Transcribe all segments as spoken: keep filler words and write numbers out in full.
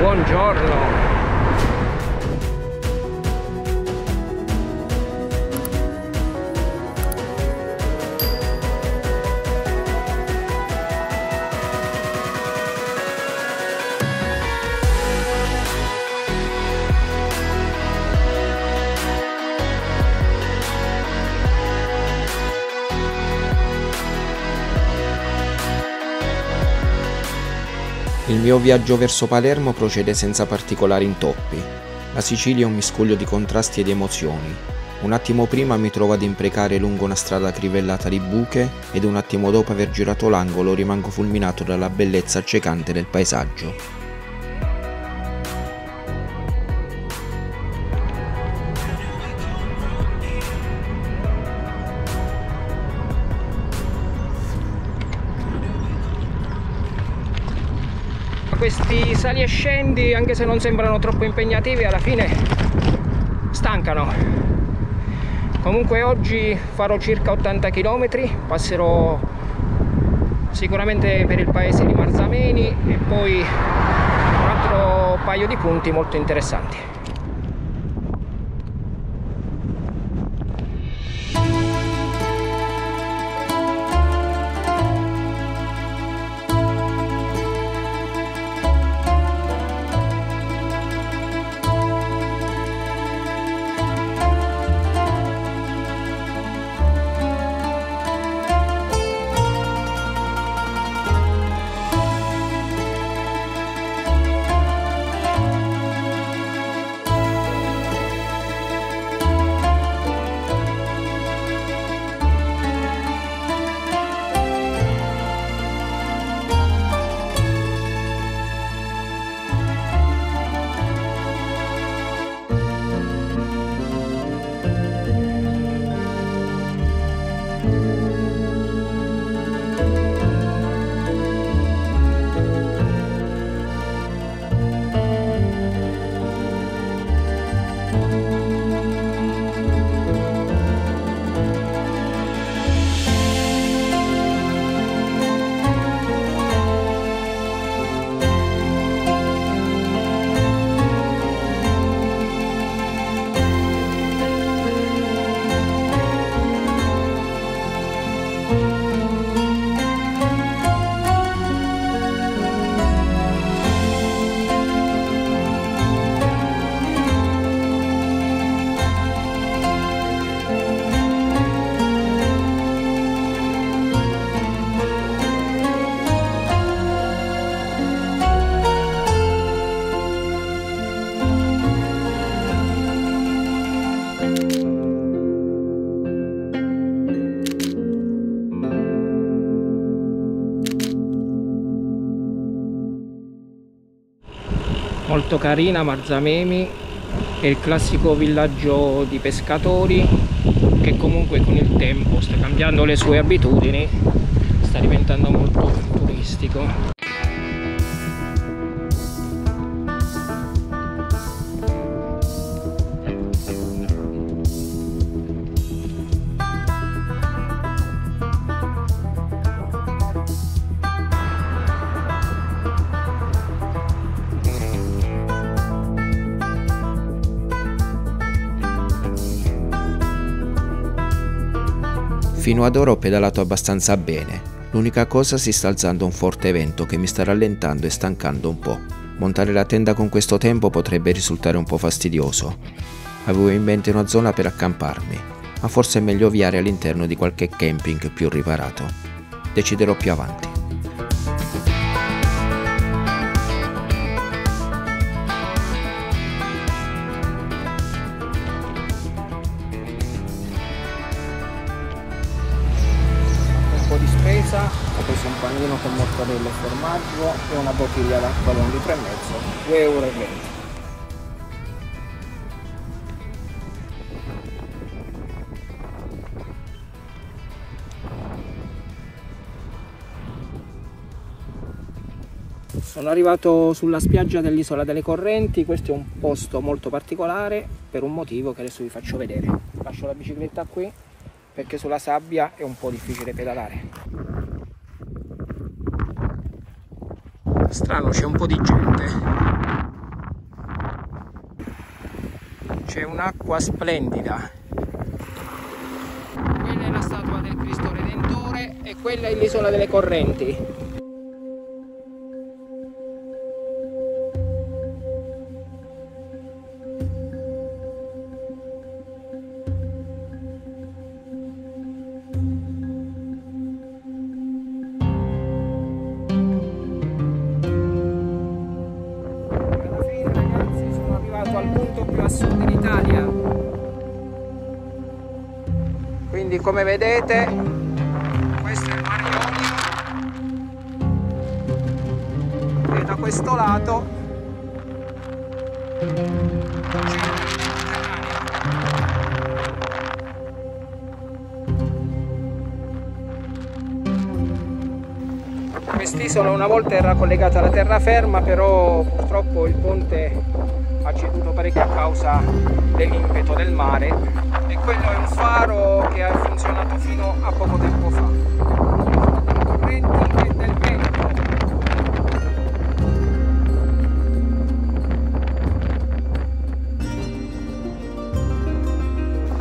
Buongiorno. Il mio viaggio verso Palermo procede senza particolari intoppi. La Sicilia è un miscuglio di contrasti ed emozioni. Un attimo prima mi trovo ad imprecare lungo una strada crivellata di buche ed un attimo dopo aver girato l'angolo rimango fulminato dalla bellezza accecante del paesaggio. Questi sali e scendi, anche se non sembrano troppo impegnativi, alla fine stancano. Comunque oggi farò circa ottanta chilometri, passerò sicuramente per il paese di Marzamemi e poi un altro paio di punti molto interessanti. Molto carina Marzamemi, è il classico villaggio di pescatori che comunque con il tempo sta cambiando le sue abitudini, sta diventando molto turistico. Fino ad ora ho pedalato abbastanza bene, l'unica cosa si sta alzando un forte vento che mi sta rallentando e stancando un po'. Montare la tenda con questo tempo potrebbe risultare un po' fastidioso. Avevo in mente una zona per accamparmi, ma forse è meglio ovviare all'interno di qualche camping più riparato. Deciderò più avanti. Ho preso un panino con mortadella e formaggio e una bottiglia d'acqua da un litro e mezzo, due euro e venti. Sono arrivato sulla spiaggia dell'Isola delle Correnti, questo è un posto molto particolare per un motivo che adesso vi faccio vedere. Lascio la bicicletta qui perché sulla sabbia è un po' difficile pedalare. Strano, c'è un po' di gente. c'è un'acqua splendida. Quella è la statua del Cristo Redentore e quella è l'isola delle correnti. Quindi, come vedete, questo è il Mar Ionio e da questo lato c'è il Mediterraneo. Quest'isola una volta era collegata alla terraferma, però purtroppo il ponte ha ceduto parecchio a causa dell'impeto del mare, e quello è un faro che ha funzionato fino a poco tempo fa. Correnti del vento.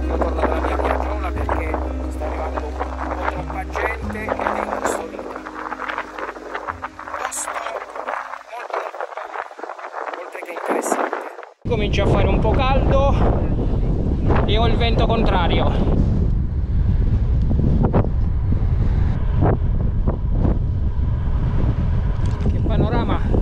Io torno dalla mia piaggiola perché sta arrivando un po' troppa gente che è ingussolita. Posto molto molto bello, oltre che interessante. Comincia a fare un po' caldo e ho il vento contrario. Che panorama!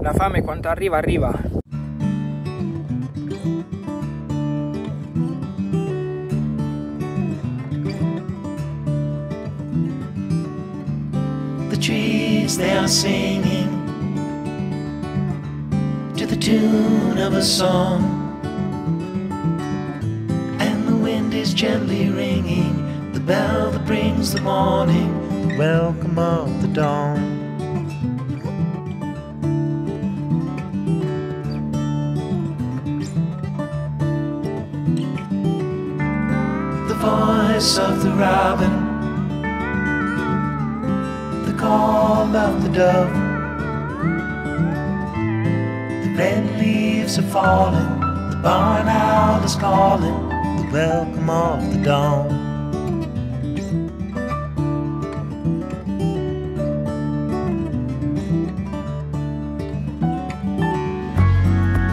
La fame quando arriva arriva. The trees they are singing to the tune of a song, and the wind is gently ringing the bell that brings the morning, the welcome of the dawn. Of the robin, the call of the dove, the red leaves are falling, the barn owl is calling, the welcome of the dawn.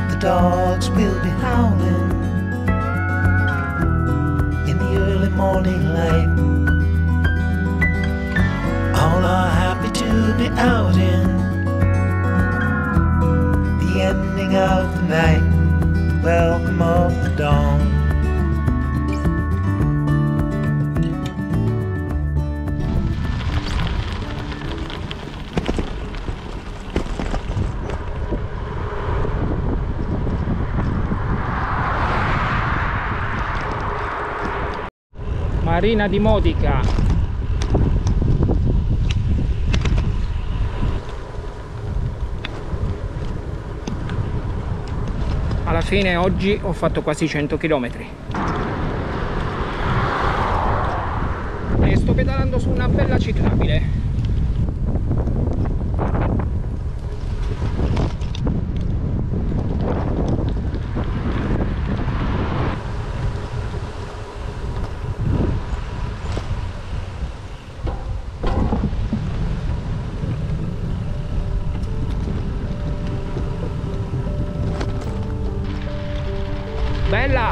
The dogs will be howling morning light. All are happy to be out in the ending of the night, the welcome of the dawn. Marina di Modica. Alla fine oggi ho fatto quasi cento chilometri. E sto pedalando su una bella ciclabile. Bella!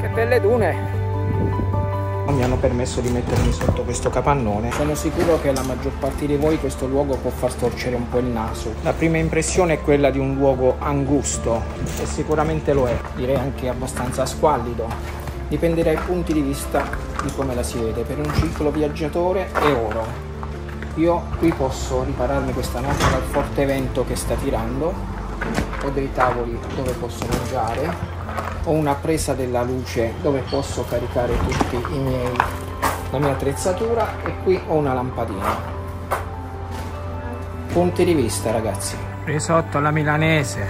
Che belle dune! mi hanno permesso di mettermi sotto questo capannone. Sono sicuro che la maggior parte di voi questo luogo può far storcere un po' il naso. La prima impressione è quella di un luogo angusto, e sicuramente lo è, direi anche abbastanza squallido. Dipende dai punti di vista di come la si vede. Per un piccolo viaggiatore è oro. Io qui posso ripararmi questa notte dal forte vento che sta tirando, ho dei tavoli dove posso mangiare, ho una presa della luce dove posso caricare tutti i miei, la mia attrezzatura, e qui ho una lampadina. Punti di vista, ragazzi. Risotto alla milanese.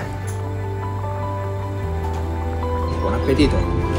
Buon appetito.